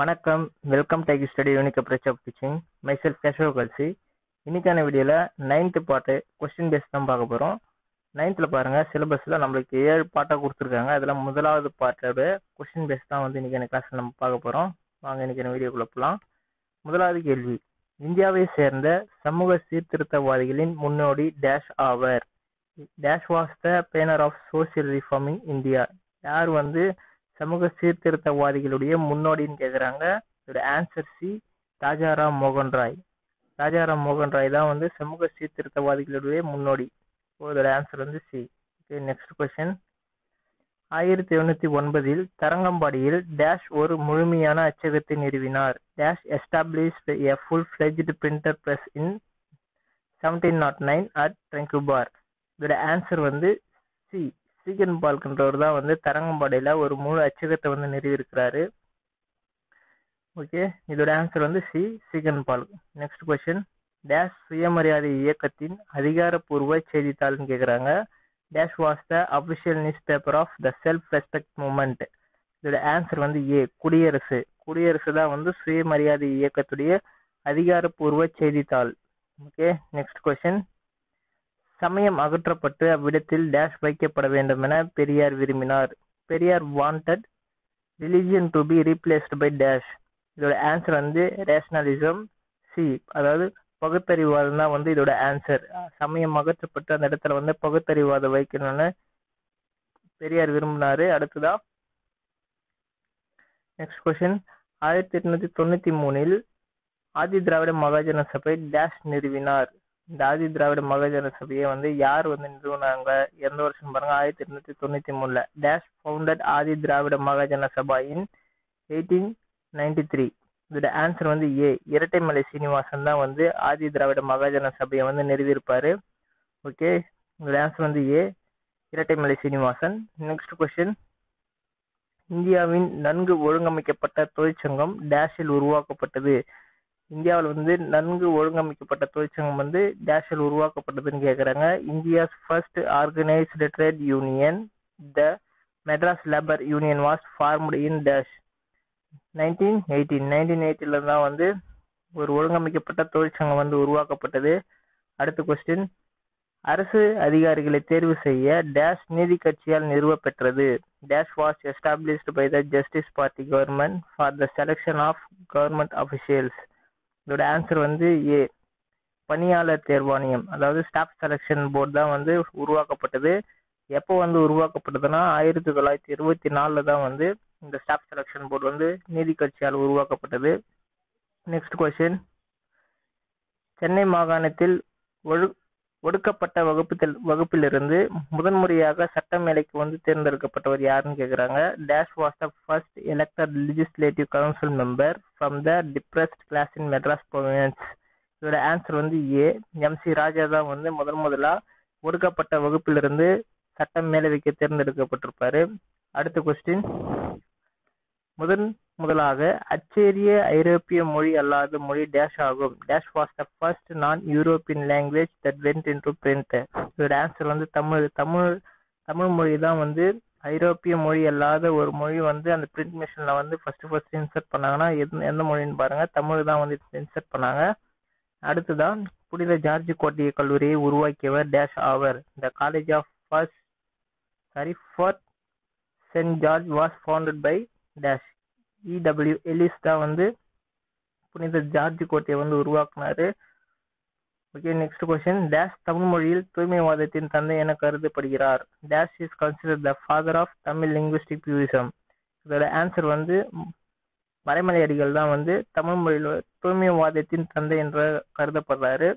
வணக்கம், welcome to study unique approach of teaching. Myself casual கல்சி. இன்னைக்கான வீடியோவில் 9th பார்ட்டு கொஸ்டின் பேஸ் தான் பார்க்க போகிறோம். 9th பாருங்கள், சிலபஸில் நம்மளுக்கு 7 பார்ட்டாக கொடுத்துருக்காங்க. அதில் முதலாவது பார்ட்டோட கொஸ்டின் பேஸ் தான் வந்து இன்றைக்கான கிளாஸில் நம்ம பார்க்க போகிறோம். வாங்க இன்றைக்கான வீடியோக்குள்ளே போகலாம். முதலாவது கேள்வி, இந்தியாவை சேர்ந்த சமூக சீர்திருத்தவாதிகளின் முன்னோடி டேஷ் ஆவர். Dash was the banner of social reform in India. யார் வந்து சமூக சீர்திருத்தவாதிகளுடைய முன்னோடின்னு கேட்குறாங்க. இதோட ஆன்சர் சி, ராஜாராம் மோகன் ராய். ராஜாராம் மோகன் ராய் தான் வந்து சமூக சீர்திருத்தவாதிகளுடைய முன்னோடி. இதோட ஆன்சர் வந்து சி. Okay, next question. 1709 தரங்கம்பாடியில் டேஷ் ஒரு முழுமையான அச்சகத்தை நிறுவினார். Dash established a full fledged printer press in 1709 at Tranquebar. இதோட ஆன்சர் வந்து சி. சீகன் பால்கன்றவர் தான் வந்து தரங்கம்பாடியில் ஒரு முழு அச்சகத்தை வந்து நிறுவியிருக்கிறாரு. ஓகே, இதோட ஆன்சர் வந்து C, Ziegenbalg. Next question, dash சுயமரியாதை இயக்கத்தின் அதிகாரப்பூர்வ செய்தித்தாள்னு கேட்குறாங்க. Dash was the official newspaper of the self respect movement. இதோட ஆன்சர் வந்து ஏ, குடியரசு. குடியரசு தான் வந்து சுயமரியாதை இயக்கத்துடைய அதிகாரப்பூர்வ செய்தித்தாள். Okay, next question. சமயம் அகற்றப்பட்டு அவ்விடத்தில் டேஷ் வைக்கப்பட வேண்டும் என பெரியார் விரும்பினார். Periyar wanted religion to be replaced by dash. இதோட ஆன்சர் வந்து ரேஷனலிசம் சி, அதாவது பகுத்தறிவாதம் தான் வந்து இதோட ஆன்சர். சமயம் அகற்றப்பட்டு அந்த இடத்துல வந்து பகுத்தறிவாதம் வைக்கணும்னு பெரியார் விரும்பினாரு. அடுத்ததா நெக்ஸ்ட் கொஸ்டின். 1893 ஆதி திராவிட மகாஜன சபை டேஷ் நிறுவினார். இந்த ஆதி திராவிட மகாஜன சபையை வந்து யார் வந்து நிறுவனாங்க, எந்த வருஷம் பாருங்க, 1893. Dash founded Adi Dravida Mahajana Sabha in 1893. இதோட ஆன்சர் வந்து ஏ, இரட்டைமலை சீனிவாசன் தான் வந்து ஆதி திராவிட மகாஜன சபையை வந்து நிறுவியிருப்பாரு. ஓகே, இதோட ஆன்சர் வந்து A, Rettamalai Srinivasan. Next question. இந்தியாவின் நன்கு ஒழுங்கமைக்கப்பட்ட தொழிற்சங்கம் டேஷில் உருவாக்கப்பட்டது. இந்தியாவில் வந்து நன்கு ஒழுங்கமைக்கப்பட்ட தொழிற்சங்கம் வந்து டேஷில் உருவாக்கப்பட்டதுன்னு கேட்குறாங்க. India's first organised trade union the Madras labour union was formed in dash 1918 தான் வந்து ஒரு ஒழுங்கமைக்கப்பட்ட தொழிற்சங்கம் வந்து உருவாக்கப்பட்டது. அடுத்த கொஸ்டின். அரசு அதிகாரிகளை தேர்வு செய்ய டேஷ் நீதி கட்சியால் நிறுவப்பெற்றது. Dash was established by the justice party government for the selection of government officials. இதோட ஆன்சர் வந்து ஏ, பணியாளர் தேர்வாணையம், அதாவது ஸ்டாஃப் செலெக்ஷன் போர்டு தான் வந்து உருவாக்கப்பட்டது. எப்போ வந்து உருவாக்கப்பட்டதுன்னா 1924 தான் வந்து இந்த ஸ்டாஃப் செலெக்ஷன் போர்டு வந்து நீதி கட்சியால் உருவாக்கப்பட்டது. Next question. சென்னை மாகாணத்தில் ஒடுக்கப்பட்ட வகுப்பிலிருந்து முதன்முறையாக சட்ட மேலைக்கு வந்து தேர்ந்தெடுக்கப்பட்டவர் யாருன்னு கேட்குறாங்க. Dash was the first elected legislative council member from the depressed class in Madras province. இதோட ஆன்சர் வந்து ஏ, எம்சி ராஜா தான் வந்து முதலாக ஒடுக்கப்பட்ட வகுப்பிலிருந்து சட்ட மேலவைக்கு தேர்ந்தெடுக்கப்பட்டிருப்பாரு. அடுத்த கொஸ்டின். முதலாக அச்சேரிய ஐரோப்பிய மொழி அல்லாத மொழி டேஷ் ஆகும். Dash was the first non European language that went in to print. இதோட ஆன்சர் வந்து தமிழ். தமிழ் மொழி தான் வந்து ஐரோப்பிய மொழி அல்லாத ஒரு மொழி வந்து அந்த பிரிண்ட் மிஷினில் வந்து ஃபர்ஸ்ட் இன்சர்ட் பண்ணாங்கன்னா எந்த மொழின்னு பாருங்கள், தமிழ் தான் வந்து இன்சர்ட் பண்ணாங்க. அடுத்துதான் புனித ஜார்ஜ் கோட்டைய கல்லூரியை உருவாக்கியவர் டேஷ் ஆவர். The college of Fort Saint George was founded by dash. E.W. Ellis தான் வந்து புனித ஜார்ஜ் கோட்டையை வந்து உருவாக்குனாரு. Okay, next question. Dash Tamil மொழியில் தூய்மைவாதத்தின் தந்தை என கருதப்படுகிறார். Dash is considered the father of Tamil linguistic purism. இதோட ஆன்சர் வந்து மறைமலை அடிகள் தான் வந்து தமிழ் மொழியில் தூய்மைவாதத்தின் தந்தை என்று கருதப்படுறாரு.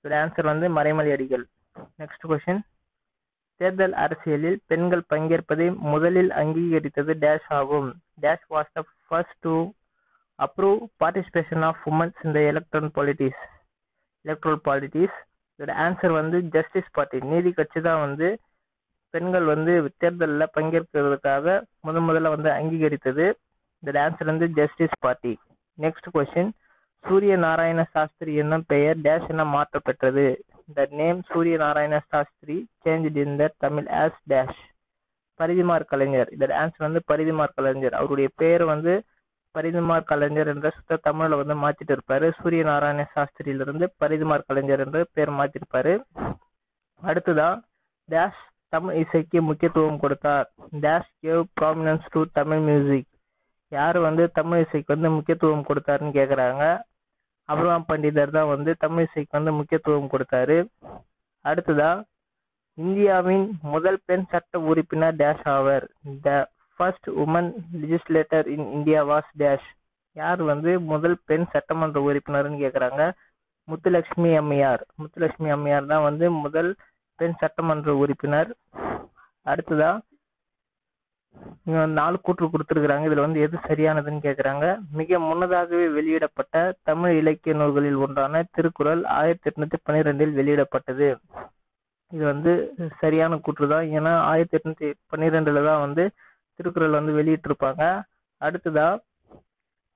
இதோட ஆன்சர் வந்து மறைமலை அடிகள். Next question. தேர்தல் அரசியலில் பெண்கள் பங்கேற்பதை முதலில் அங்கீகரித்தது டேஷ் ஆகும். Dash was the first to approve participation of womens இந்த எலக்ட்ரல் பாலிட்டிக்ஸ். இதோட ஆன்சர் வந்து ஜஸ்டிஸ் பார்ட்டி, நீதி கட்சி தான் வந்து பெண்கள் வந்து தேர்தலில் பங்கேற்கிறதுக்காக முதல்ல வந்து அங்கீகரித்தது. இதோட ஆன்சர் வந்து justice party. Next question. Suryanarayana Sastri என்னும் பெயர் டேஷ் என மாற்றப்பெற்றது. The name Suryanarayana Sastri changed in the Tamil as dash. Parithimar கலைஞர். இதோட ஆன்சர் வந்து பரிதிமார் கலைஞர். அவருடைய பேர் வந்து பரிதிமார் கலைஞர் என்ற சுத்த தமிழில் வந்து மாற்றிட்டு இருப்பாரு. சூரியநாராயண சாஸ்திரியிலிருந்து பரிதிமார் கலைஞர் என்ற பேர் மாற்றிருப்பாரு. அடுத்ததான் டேஷ் தமிழ் இசைக்கு முக்கியத்துவம் கொடுத்தார். Dash gave prominence to Tamil music. யார் வந்து தமிழ் இசைக்கு வந்து முக்கியத்துவம் கொடுத்தாருன்னு கேட்குறாங்க. அபிராம் பண்டிதர் தான் வந்து தமிழ் இசைக்கு வந்து முக்கியத்துவம் கொடுத்தாரு. அடுத்ததா இந்தியாவின் முதல் பெண் சட்ட உறுப்பினர் டேஷ் ஆவர். The first woman legislator in India was dash. யார் வந்து முதல் பெண் சட்டமன்ற உறுப்பினர்னு கேட்குறாங்க. முத்துலட்சுமி அம்மையார். முத்துலட்சுமி அம்மையார் தான் வந்து முதல் பெண் சட்டமன்ற உறுப்பினர். அடுத்ததா நாலு கூற்று கொடுத்துருக்குறாங்க. இதில் வந்து எது சரியானதுன்னு கேட்குறாங்க. மிக முன்னதாகவே வெளியிடப்பட்ட தமிழ் இலக்கிய நூல்களில் ஒன்றான திருக்குறள் 1812 வெளியிடப்பட்டது. இது வந்து சரியான கூற்று தான். ஏன்னா 1812 தான் வந்து திருக்குறள் வந்து வெளியிட்டிருப்பாங்க. அடுத்ததா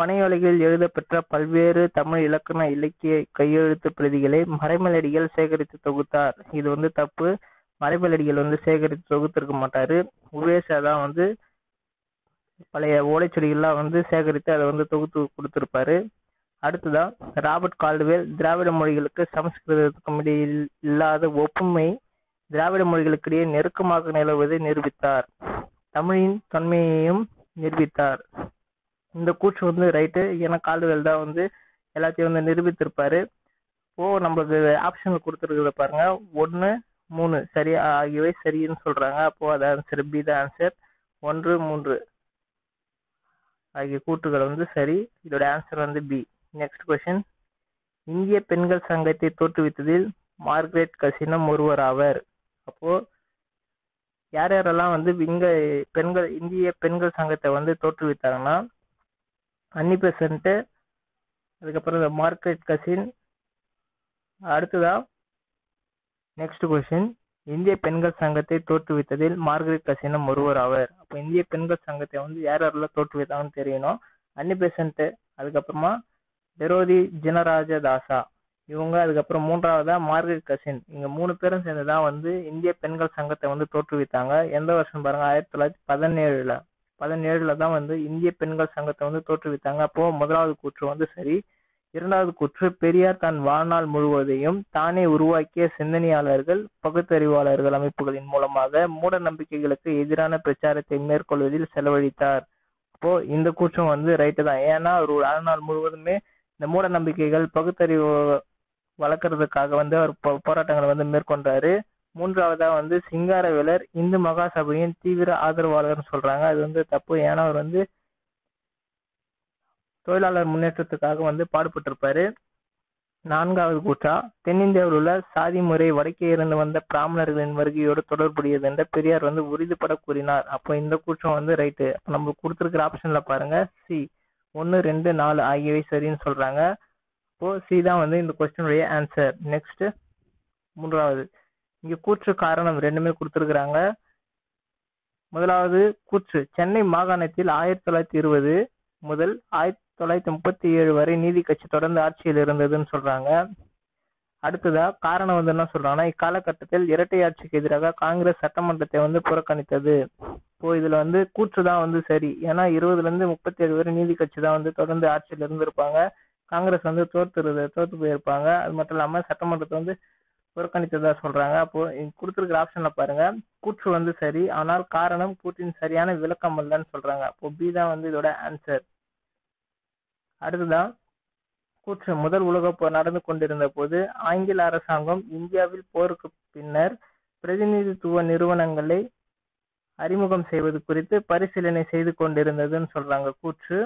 பனையோலைகளில் எழுதப்பெற்ற பல்வேறு தமிழ் இலக்கண இலக்கிய கையெழுத்து பிரதிகளை மறைமலை அடிகள் சேகரித்து தொகுத்தார். இது வந்து தப்பு. மறைமலை அடிகள் வந்து சேகரித்து தொகுத்திருக்க மாட்டாரு. உவேசா தான் வந்து பழைய ஓலைச்சுவடிகள்லாம் வந்து சேகரித்து அதை வந்து தொகுத்து கொடுத்துருப்பாரு. அடுத்ததா ராபர்ட் கால்டுவெல் திராவிட மொழிகளுக்கு சமஸ்கிருதத்துக்கும் இடையில் இல்லாத ஒப்புமை திராவிட மொழிகளுக்கிடையே நெருக்கமாக நிலவுவதை நிரூபித்தார். தமிழின் தன்மையையும் நிரூபித்தார். இந்த கூற்று வந்து ரைட்டு. ஏன்னா கால்டுவெல் தான் வந்து எல்லாத்தையும் வந்து நிரூபித்திருப்பாரு. நம்மளுக்கு ஆப்ஷனில் கொடுத்துருக்குறத பாருங்க. 1, 3 சரி ஆகியவை சரின்னு சொல்றாங்க. அப்போ அது ஆன்சர் பி தான் ஆன்சர். 1, 3 ஆகிய கூற்றுகள் வந்து சரி. இதோட ஆன்சர் வந்து பி. Next question. இந்திய பெண்கள் சங்கத்தை தோற்றுவித்ததில் மார்கரெட் கசினம் ஒருவர் ஆவர். அப்போ யார் யாரெல்லாம் வந்து இந்திய பெண்கள் சங்கத்தை வந்து தோற்றுவித்தாங்கன்னா அன்னி பெசன்ட், அதுக்கப்புறம் இந்த மார்கரெட் கசின். அடுத்ததா நெக்ஸ்ட் கொஸ்டின். இந்திய பெண்கள் சங்கத்தை தோற்றுவித்ததில் மார்கரெட் கசினம் ஒருவர் ஆவர். அப்போ இந்திய பெண்கள் சங்கத்தை வந்து யார் யாரெல்லாம் தோற்றுவித்தாங்கன்னு தெரியணும். அன்னி பெசன்ட், அதுக்கப்புறமா விரோதி ஜனராஜ தாசா இவங்க, அதுக்கப்புறம் மூன்றாவதா மார்கரெட் கசின். இங்க 3 பேரும் சேர்ந்துதான் வந்து இந்திய பெண்கள் சங்கத்தை வந்து தோற்றுவித்தாங்க. எந்த வருஷம் பாருங்க, 1917. 17ல தான் வந்து இந்திய பெண்கள் சங்கத்தை வந்து தோற்றுவித்தாங்க. அப்போ முதலாவது கூற்று வந்து சரி. இரண்டாவது கூற்று பெரியார் தன் வாழ்நாள் முழுவதையும் தானே உருவாக்கிய சிந்தனையாளர்கள் பகுத்தறிவாளர்கள் அமைப்புகளின் மூலமாக மூட நம்பிக்கைகளுக்கு எதிரான பிரச்சாரத்தை மேற்கொள்வதில் செலவழித்தார். அப்போ இந்த கூற்றம் வந்து ரைட்டு தான். ஏன்னா ஒரு வாழ்நாள் முழுவதுமே இந்த மூட நம்பிக்கைகள் பகுத்தறிவு வளர்க்கறதுக்காக வந்து அவர் போராட்டங்களை வந்து மேற்கொண்டாரு. மூன்றாவதா வந்து சிங்காரவேலர் இந்து மகாசபையின் தீவிர ஆதரவாளர்னு சொல்றாங்க. அது வந்து தப்பு. ஏன்னா அவர் வந்து தொழிலாளர் முன்னேற்றத்துக்காக வந்து பாடுபட்டிருப்பாரு. 4வது கூற்றா தென்னிந்தியாவில் உள்ள சாதி முறை வடக்கே இருந்து வந்த பிராமணர்களின் வருகையோடு தொடர்புடையது என்ற பெரியார் வந்து உறுதிப்பட கூறினார். அப்போ இந்த கூற்றம் வந்து ரைட்டு. நம்ம கொடுத்துருக்கிற ஆப்ஷன்ல பாருங்க சி. 1, 2, 4 ஆகியவை சரின்னு சொல்றாங்க. அப்போ சி தான் வந்து இந்த கொஸ்டினுடைய ஆன்சர். நெக்ஸ்ட் 3வது. இங்க கூற்று காரணம் 2மே கொடுத்துருக்குறாங்க. முதலாவது கூற்று சென்னை மாகாணத்தில் 1920 முதல் 1937 வரை நீதி கட்சி தொடர்ந்து ஆட்சியில் இருந்ததுன்னு சொல்றாங்க. அடுத்ததா காரணம் வந்து என்ன சொல்றாங்கன்னா இக்காலகட்டத்தில் இரட்டை ஆட்சிக்கு எதிராக காங்கிரஸ் சட்டமன்றத்தை வந்து புறக்கணித்தது. இப்போ இதுல வந்து கூற்று தான் வந்து சரி. ஏன்னா 20ல இருந்து 37 வரை நீதி கட்சி தான் வந்து தொடர்ந்து ஆட்சியில் இருந்திருப்பாங்க. காங்கிரஸ் வந்து தோற்று போயிருப்பாங்க. அது மட்டும் இல்லாம சட்டமன்றத்தை வந்து புறக்கணித்ததா சொல்றாங்க. அப்போ கொடுத்துருக்கிற ஆப்ஷன்ல பாருங்க கூற்று வந்து சரி. ஆனால் காரணம் கூற்றின் சரியான விளக்கம் இல்லைன்னு சொல்றாங்க. அப்போ பி தான் வந்து இதோட ஆன்சர். அடுத்ததான் கூற்று முதல் உலகப் போர் நடந்து கொண்டிருந்த போது ஆங்கில அரசாங்கம் இந்தியாவில் போருக்கு பின்னர் பிரதிநிதித்துவ நிறுவனங்களை அறிமுகம் செய்வது குறித்து பரிசீலனை செய்து கொண்டிருந்ததுன்னு சொல்றாங்க கூற்று.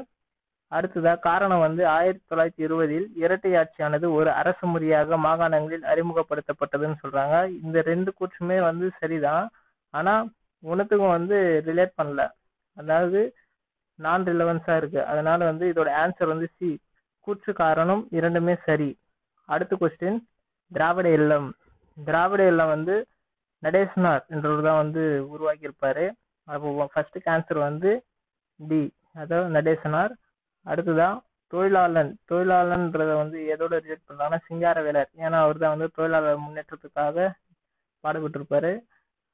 அடுத்ததா காரணம் வந்து 1920 இரட்டை ஆட்சியானது ஒரு அரசு முறையாக மாகாணங்களில் அறிமுகப்படுத்தப்பட்டதுன்னு சொல்றாங்க. இந்த 2 கூற்றுமே வந்து சரிதான். ஆனா 1த்துக்கும் வந்து ரிலேட் பண்ணல, அதாவது நான் ரிலவன்ஸா இருக்கு. அதனால வந்து இதோட ஆன்சர் வந்து சி. கூற்று காரணம் 2மே சரி. அடுத்த கொஸ்டின் திராவிட இல்லம். திராவிட இல்லம் வந்து நடேசனார் என்றவர் தான் வந்து உருவாக்கியிருப்பாரு. அப்போ ஃபர்ஸ்ட்டுக்கு ஆன்சர் வந்து டி, அதாவது நடேசனார். அடுத்ததான் தொழிலாளன். தொழிலாளன்றத வந்து எதோட ரிலேட் பண்ணாங்கன்னா சிங்காரவேலர். ஏன்னா அவர் தான் வந்து தொழிலாளர் முன்னேற்றத்துக்காக பாடுபட்டு இருப்பாரு.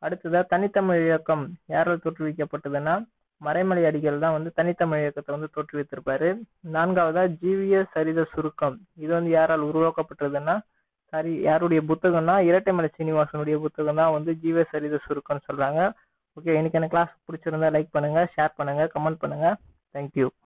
அடுத்ததா தனித்தமிழ் இயக்கம் யாரால் தோற்றுவிக்கப்பட்டதுன்னா மறைமலை அடிகள் தான் வந்து தனித்தமிழ் இயக்கத்தை வந்து தோற்றுவித்திருப்பாரு. நான்காவதா ஜீவிய சரித சுருக்கம். இது வந்து யாரால் உருவாக்கப்பட்டதுன்னா யாருடைய புத்தகம்னா இரட்டைமலை சீனிவாசனுடைய புத்தகம் தான் வந்து ஜீவிய சரித சுருக்கம்னு சொல்றாங்க. ஓகே, இன்னைக்கு எனக்கு கிளாஸ் பிடிச்சிருந்தா லைக் பண்ணுங்க, ஷேர் பண்ணுங்க, கமெண்ட் பண்ணுங்க. தேங்க்யூ.